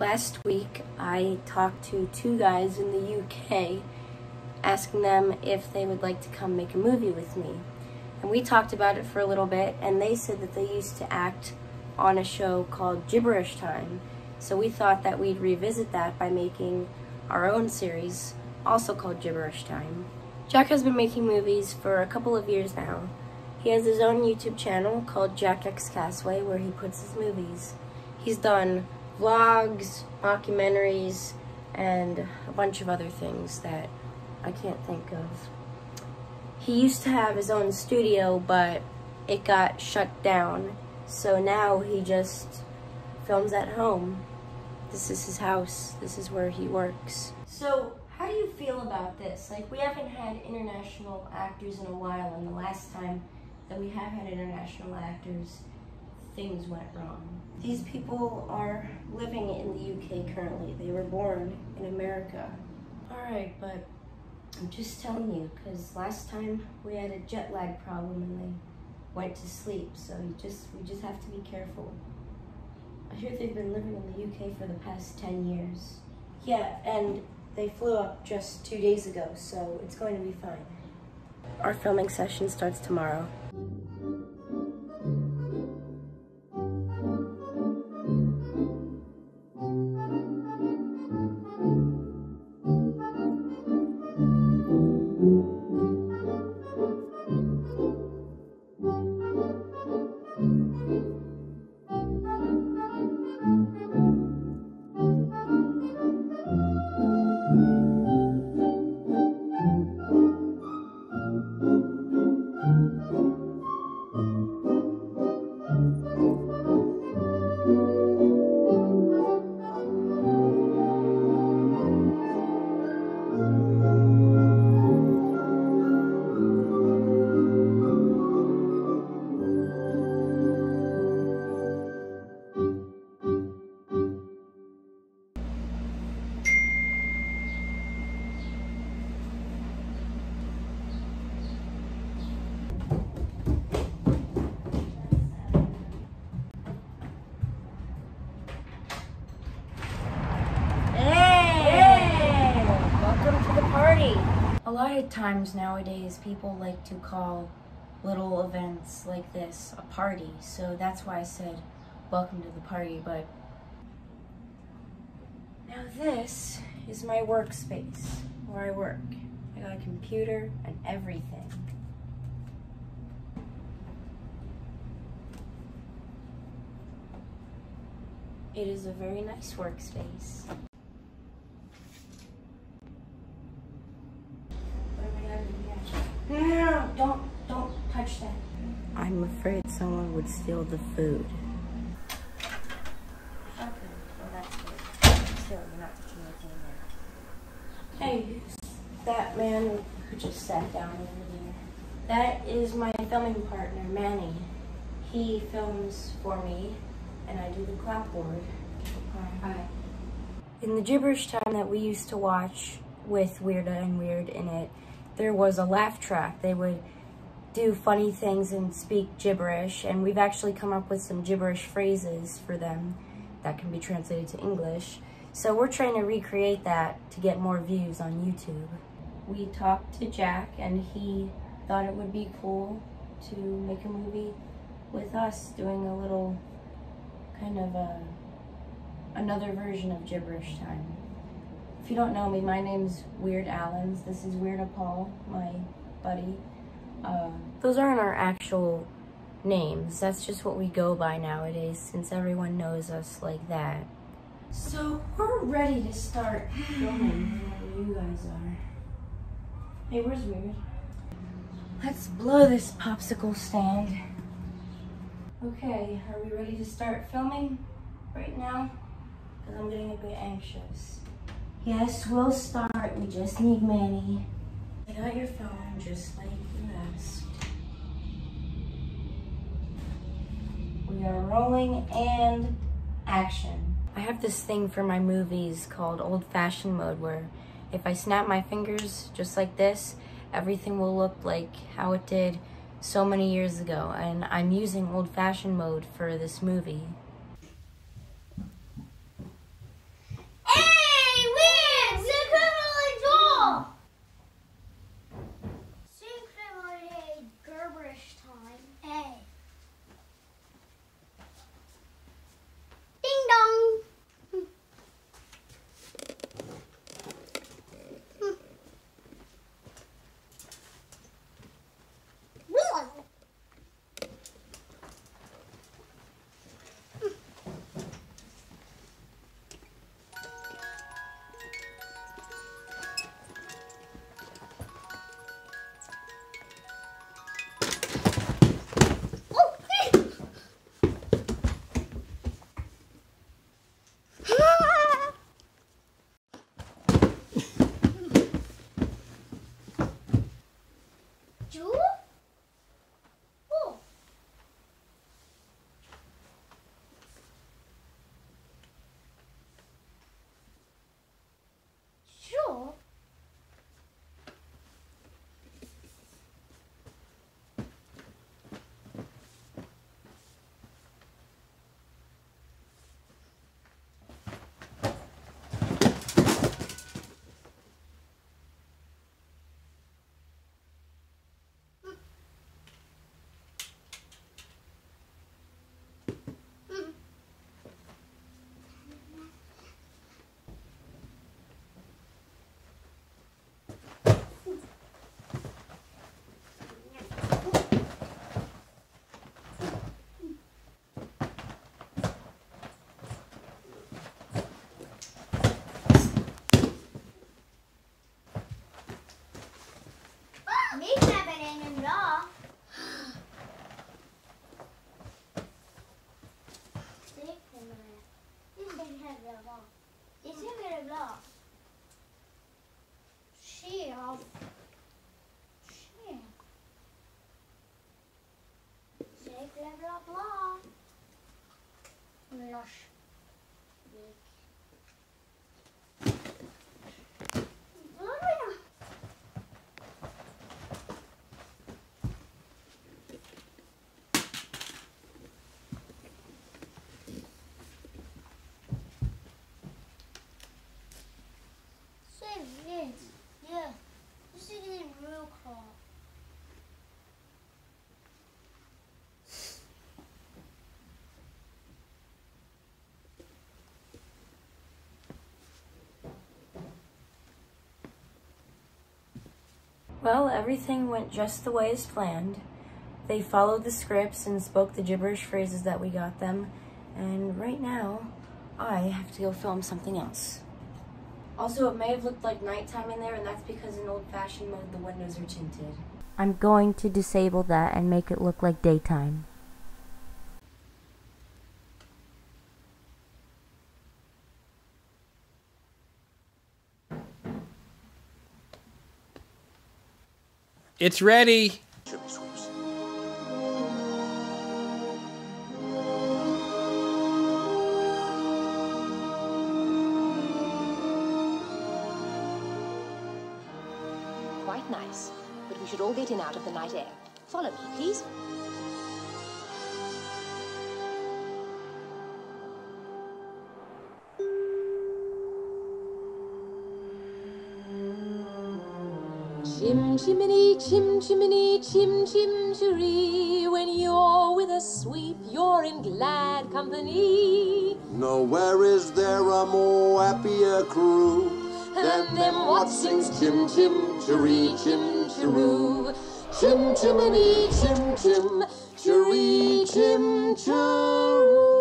Last week, I talked to two guys in the UK, asking them if they would like to come make a movie with me. And we talked about it for a little bit, and they said that they used to act on a show called Gibberish Time. So we thought that we'd revisit that by making our own series, also called Gibberish Time. Jack has been making movies for a couple of years now. He has his own YouTube channel called Jack X. Cassway, where he puts his movies. He's done vlogs, mockumentaries, and a bunch of other things that I can't think of. He used to have his own studio, but it got shut down. So now he just films at home. This is his house. This is where he works. So how do you feel about this? Like, we haven't had international actors in a while, and the last time that we have had international actors, things went wrong. These people are living in the UK currently. They were born in America. All right, but I'm just telling you, because last time we had a jet lag problem and they went to sleep, so we just have to be careful. I hear they've been living in the UK for the past 10 years. Yeah, and they flew up just 2 days ago, so it's going to be fine. Our filming session starts tomorrow. A lot of times nowadays people like to call little events like this a party, so that's why I said welcome to the party. But now this is my workspace where I work. I got a computer and everything. It is a very nice workspace. No, don't touch that. I'm afraid someone would steal the food. Okay, well that's good. Still, you're not touching anything there. Hey, that man who just sat down over there. That is my filming partner, Manny. He films for me, and I do the clapboard. Hi. In the Gibberish Time that we used to watch with Weird Al and Weird in it, there was a laugh track. They would do funny things and speak gibberish, and we've actually come up with some gibberish phrases for them that can be translated to English. So we're trying to recreate that to get more views on YouTube. We talked to Jack, and he thought it would be cool to make a movie with us doing a little kind of another version of Gibberish Time. If you don't know me, my name's Weird Alans. This is Weird Appall, my buddy. Those aren't our actual names. That's just what we go by nowadays, since everyone knows us like that. So we're ready to start filming whenever you guys are. Hey, where's Weird? Let's blow this popsicle stand. Okay, are we ready to start filming right now? Because I'm getting a bit anxious. Yes, we'll start. We just need Manny. Take out your phone, just like you asked. We are rolling and action. I have this thing for my movies called old-fashioned mode, where if I snap my fingers just like this, everything will look like how it did so many years ago. And I'm using old-fashioned mode for this movie. Det ser väldigt bra. Tja. Tja. Tja, bla bla. Lars. Well, everything went just the way as planned. They followed the scripts and spoke the gibberish phrases that we got them, and right now, I have to go film something else. Also, it may have looked like nighttime in there, and that's because in old-fashioned mode, the windows are tinted. I'm going to disable that and make it look like daytime. It's ready! Quite nice, but we should all get in out of the night air. Follow me, please. Chim chiminy, chim chiminy, chim chim chiree. When you're with a sweep, you're in glad company. Nowhere is there a more happier crew than them what sings chim chim chiree, chim chiroo. Chim chiminy, chim chim chiree, chim chiroo.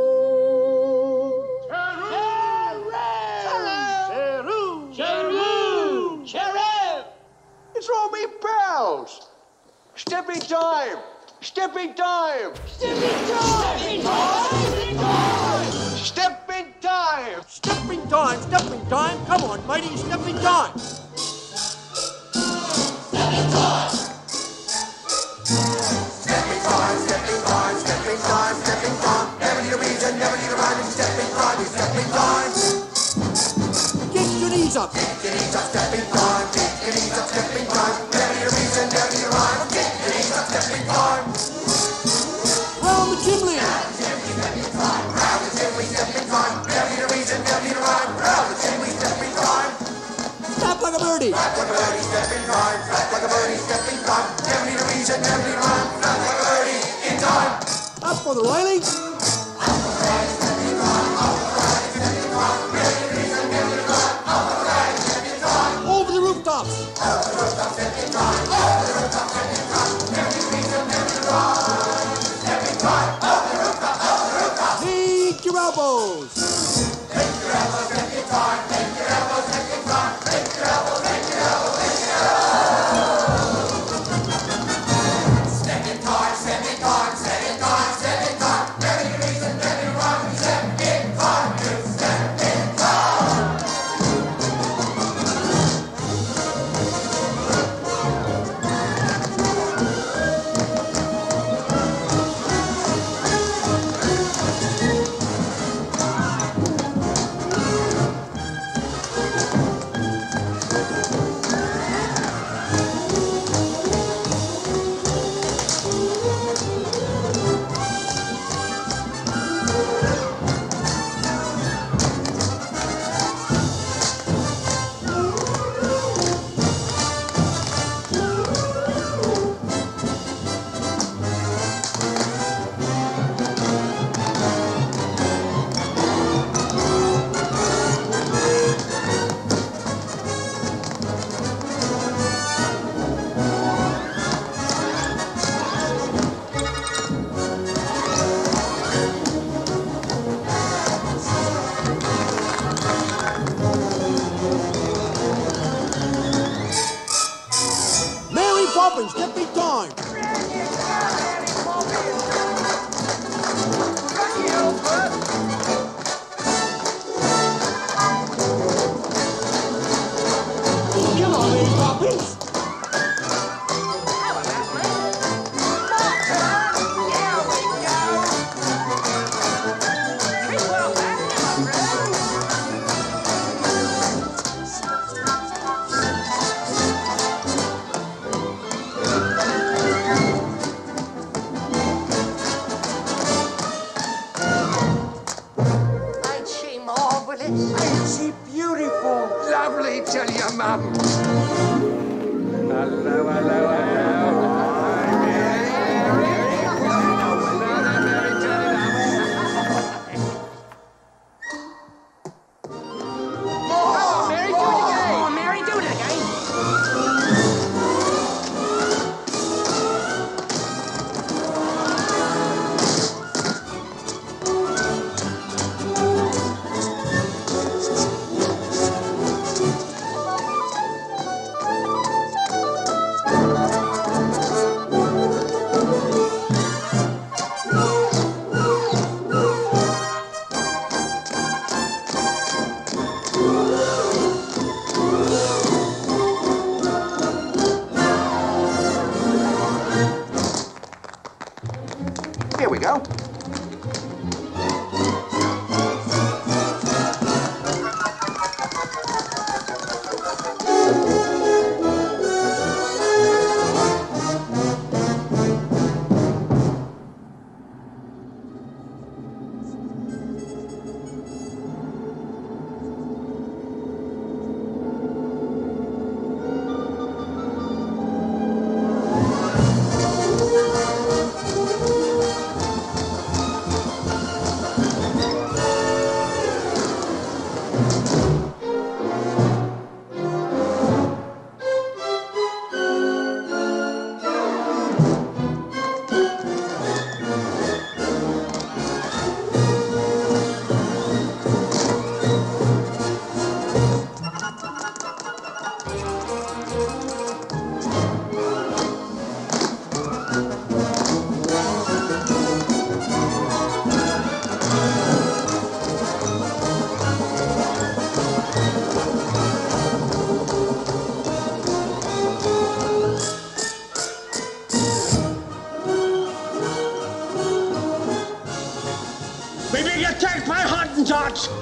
Step in time! Step in time! Step in time! Step in time! Step in time! Step in time! Step in time! Come on, matey, step in time! Step in time! Step in time! Step in time! Step in time! Step in time! Never need a reason, never need a rhyme. Step in time! Step in time! Get your knees up! Get your knees up! Step in time! Get your knees up! Step in time! Flap like a birdie, step in time. Flap like a birdie, step in time. Never need a reason, never need a rhyme. Flap like a birdie, in time. Up for the Riley. Up for the Riley, step in time. Up for the Riley, step in time. Never need a reason, never need a rhyme. Up for the Riley, step in time. Over the rooftops. Over the rooftops, step in time. Over the rooftops, step in time. Never need a reason, never need a rhyme. Step in time. Over the rooftops, over the rooftops. Take your elbows. Take your elbows, step in time. Take your elbows, step in time. Take your elbows. tell your mum. Hello, hello, hello. I'm Mary. Oh, Mary, do it again. Oh, Mary, do it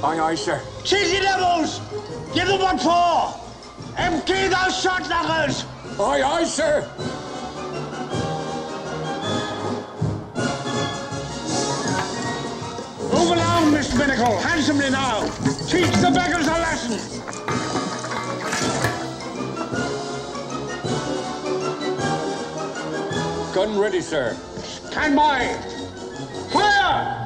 Aye, aye, sir. Cheesy devils! Give them 1 paw! Empty those shot knuckles! Aye, aye, sir! Move along, Miss Binnacle, handsomely now. Teach the beggars a lesson. Gun ready, sir. Stand by! Fire!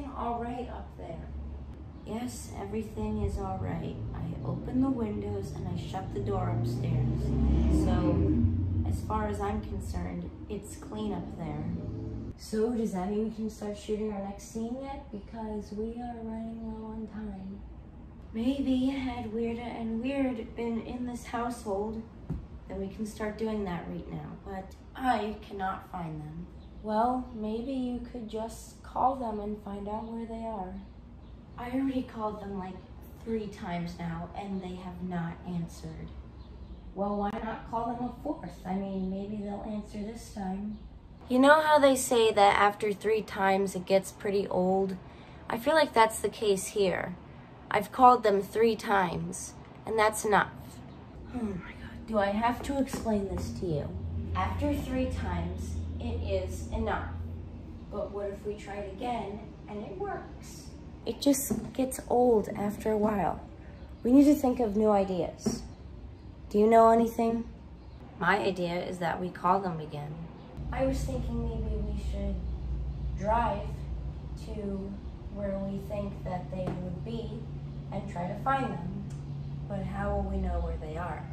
everything all right up there? Yes, everything is all right. I open the windows and I shut the door upstairs. So, as far as I'm concerned, it's clean up there. So, does that mean we can start shooting our next scene yet? Because we are running low on time. Maybe had Weirda and Weird been in this household, then we can start doing that right now, but I cannot find them. Well, maybe you could just call them and find out where they are. I already called them like 3 times now, and they have not answered. Well, why not call them a 4th? I mean, maybe they'll answer this time. You know how they say that after 3 times it gets pretty old? I feel like that's the case here. I've called them 3 times, and that's enough. Oh my god, do I have to explain this to you? After 3 times, it is enough. But what if we tried again, and it works? It just gets old after a while. We need to think of new ideas. Do you know anything? My idea is that we call them again. I was thinking maybe we should drive to where we think that they would be and try to find them. But how will we know where they are?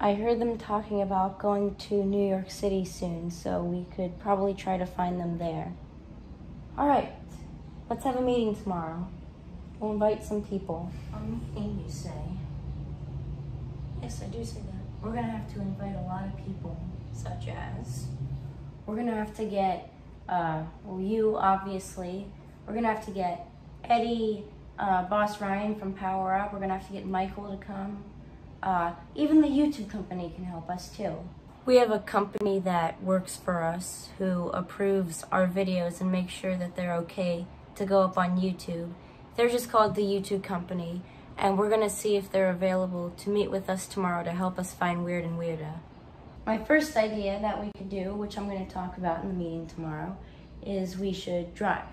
I heard them talking about going to New York City soon, so we could probably try to find them there. All right, let's have a meeting tomorrow. We'll invite some people. A meeting, you say? Yes, I do say that. We're gonna have to invite a lot of people, such as... We're gonna have to get, well, you, obviously. We're gonna have to get Eddie, Boss Ryan from Power Up. We're gonna have to get Michael to come. Even the YouTube company can help us, too. We have a company that works for us who approves our videos and makes sure that they're okay to go up on YouTube. They're just called the YouTube company. And we're gonna see if they're available to meet with us tomorrow to help us find Weird and Weirda. My first idea that we could do, which I'm gonna talk about in the meeting tomorrow, is we should drive.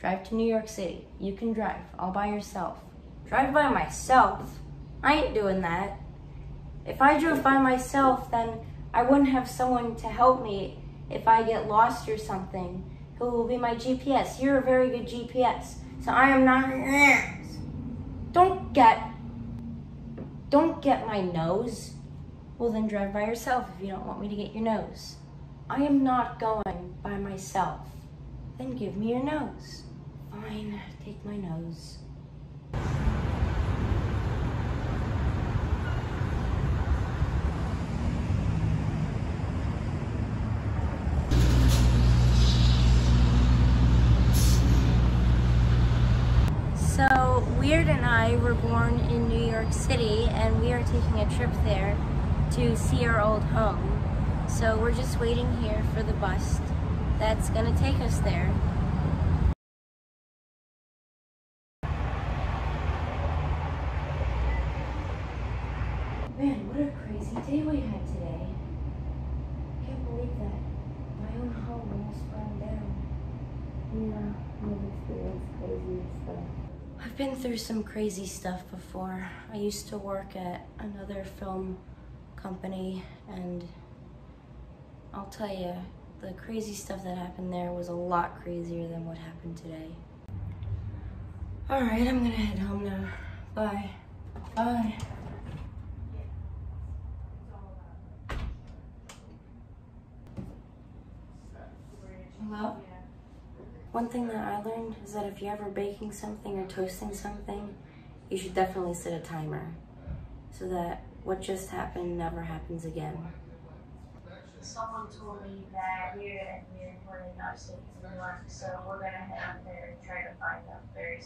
Drive to New York City. You can drive, all by yourself. Drive by myself? I ain't doing that. If I drove by myself, then I wouldn't have someone to help me if I get lost or something, who will be my GPS. You're a very good GPS, so I am not... Don't get my nose. Well, then drive by yourself if you don't want me to get your nose. I am not going by myself. Then give me your nose. Fine, take my nose. So, Weird and I were born in New York City, and we are taking a trip there to see our old home. So we're just waiting here for the bus that's gonna take us there. Man, what a crazy day we had today. I can't believe that. My own home almost burned down. Yeah, I've experienced crazy stuff. I've been through some crazy stuff before. I used to work at another film company, and I'll tell you, the crazy stuff that happened there was a lot crazier than what happened today. All right, I'm gonna head home now. Bye. Bye. Hello? One thing that I learned is that if you're ever baking something or toasting something, you should definitely set a timer so that what just happened never happens again. Someone told me that Weird and Weird were in our city in New York, so we're going to head out there and try to find them very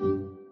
soon.